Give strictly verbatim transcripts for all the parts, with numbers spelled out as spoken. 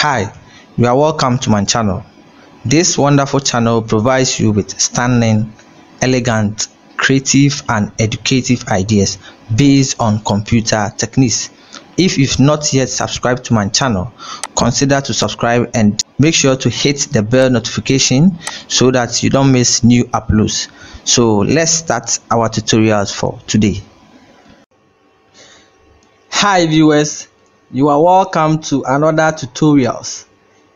Hi, you are welcome to my channel. This wonderful channel provides you with stunning, elegant, creative and educative ideas based on computer techniques. If you've not yet subscribed to my channel, consider to subscribe and make sure to hit the bell notification so that you don't miss new uploads. So let's start our tutorials for today. Hi viewers, you are welcome to another tutorials.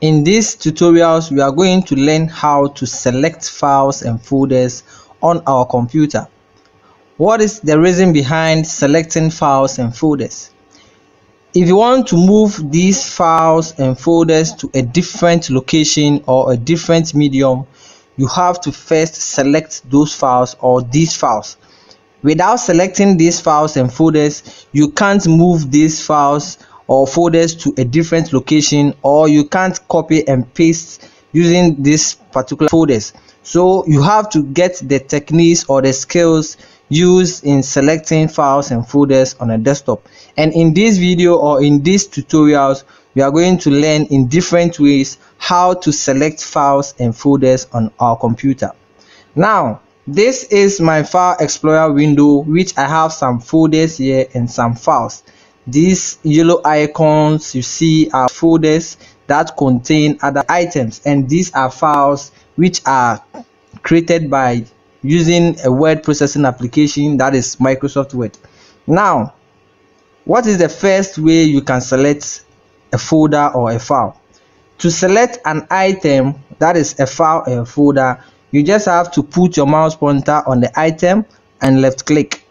In these tutorials, we are going to learn how to select files and folders on our computer. What is the reason behind selecting files and folders? If you want to move these files and folders to a different location or a different medium, you have to first select those files or these files. Without selecting these files and folders, you can't move these files or folders to a different location, or you can't copy and paste using these particular folders. So you have to get the techniques or the skills used in selecting files and folders on a desktop. And in this video or in these tutorials, we are going to learn in different ways how to select files and folders on our computer. Now, this is my file explorer window, which I have some folders here and some files. These yellow icons you see are folders that contain other items, and these are files which are created by using a word processing application, that is Microsoft Word. Now, what is the first way you can select a folder or a file? To select an item, that is a file or a folder, you just have to put your mouse pointer on the item and left click.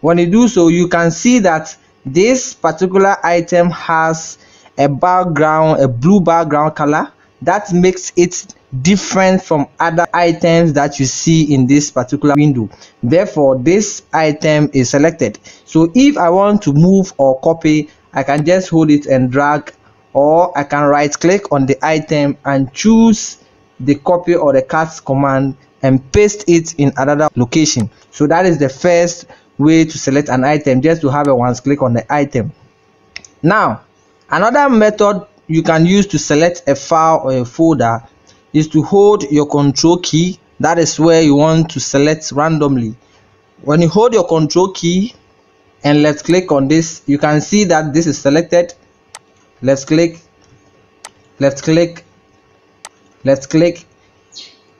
When you do so, you can see that this particular item has a background, a blue background color that makes it different from other items that you see in this particular window. Therefore, this item is selected. So if I want to move or copy, I can just hold it and drag, or I can right click on the item and choose the copy or the cut command and paste it in another location. So that is the first way to select an item, just to have a once click on the item. Now, another method you can use to select a file or a folder is to hold your control key. That is where you want to select randomly. When you hold your control key and left click on this, you can see that this is selected. Left click, left click, left click,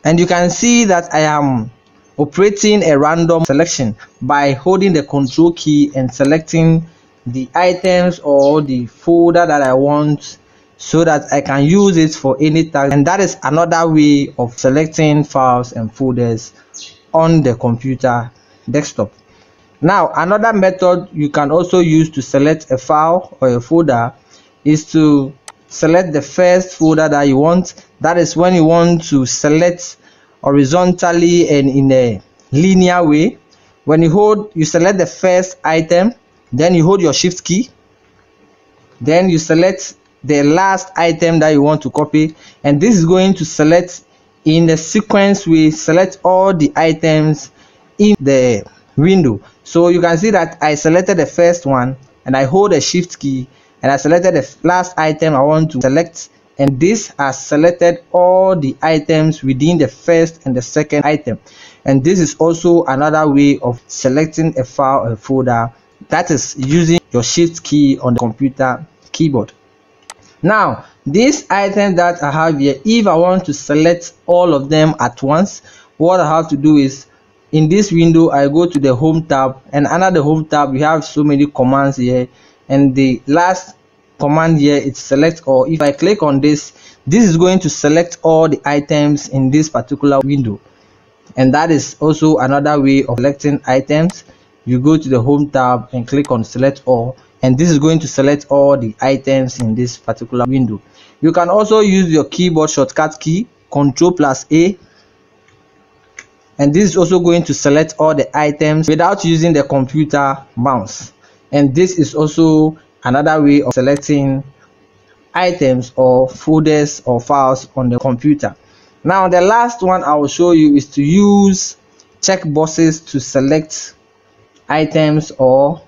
and you can see that I am operating a random selection by holding the control key and selecting the items or the folder that I want, so that I can use it for any task. And that is another way of selecting files and folders on the computer desktop. Now, another method you can also use to select a file or a folder is to select the first folder that you want. That is when you want to select horizontally and in a linear way. When you hold, you select the first item, then you hold your shift key, then you select the last item that you want to copy, and this is going to select in the sequence. We select all the items in the window. So you can see that I selected the first one and I hold the shift key and I selected the last item I want to select, and this has selected all the items within the first and the second item. And this is also another way of selecting a file or a folder, that is using your shift key on the computer keyboard. Now, this item that I have here, if I want to select all of them at once, what I have to do is, in this window, I go to the Home tab, and under the Home tab, we have so many commands here, and the last command here is select all. If I click on this, this is going to select all the items in this particular window, and that is also another way of selecting items. You go to the Home tab and click on select all, and this is going to select all the items in this particular window. You can also use your keyboard shortcut key, control plus A, and this is also going to select all the items without using the computer mouse. And this is also another way of selecting items or folders or files on the computer. Now, the last one I will show you is to use checkboxes to select items or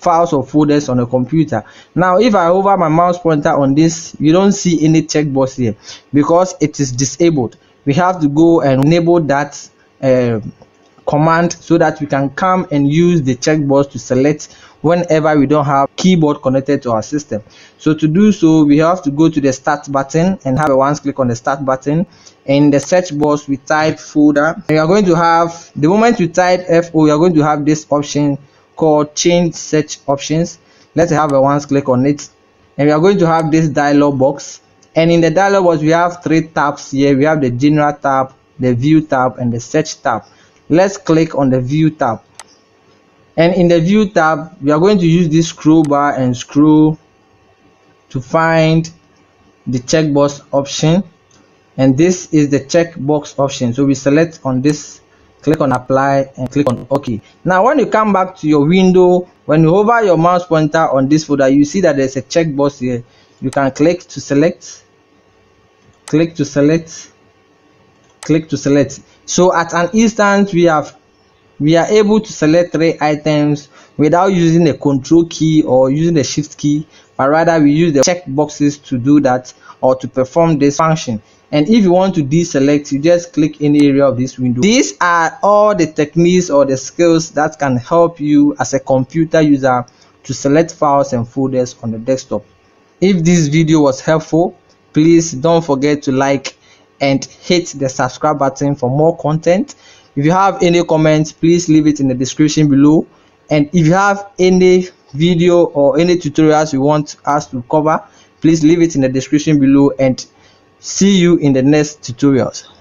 files or folders on the computer. Now if I hover my mouse pointer on this, you don't see any checkbox here because it is disabled. We have to go and enable that uh, command so that we can come and use the checkbox to select whenever we don't have keyboard connected to our system. So to do so, we have to go to the start button and have a once click on the start button. In the search box, we type folder, and we are going to have, the moment you type F O, you are going to have this option called change search options. Let's have a once click on it, and we are going to have this dialog box. And in the dialog box, we have three tabs here. We have the general tab, the view tab, and the search tab. Let's click on the view tab. And in the view tab, we are going to use this scroll bar and scroll to find the checkbox option. And this is the checkbox option. So we select on this, click on apply, and click on OK. Now when you come back to your window, when you hover your mouse pointer on this folder, you see that there's a checkbox here. You can click to select, click to select, click to select. So at an instant, we have we are able to select three items without using the control key or using the shift key, but rather we use the checkboxes to do that or to perform this function. And if you want to deselect, you just click any area of this window. These are all the techniques or the skills that can help you as a computer user to select files and folders on the desktop. If this video was helpful, please don't forget to like and hit the subscribe button for more content. If you have any comments, please leave it in the description below. And if you have any video or any tutorials you want us to cover, please leave it in the description below, and see you in the next tutorials.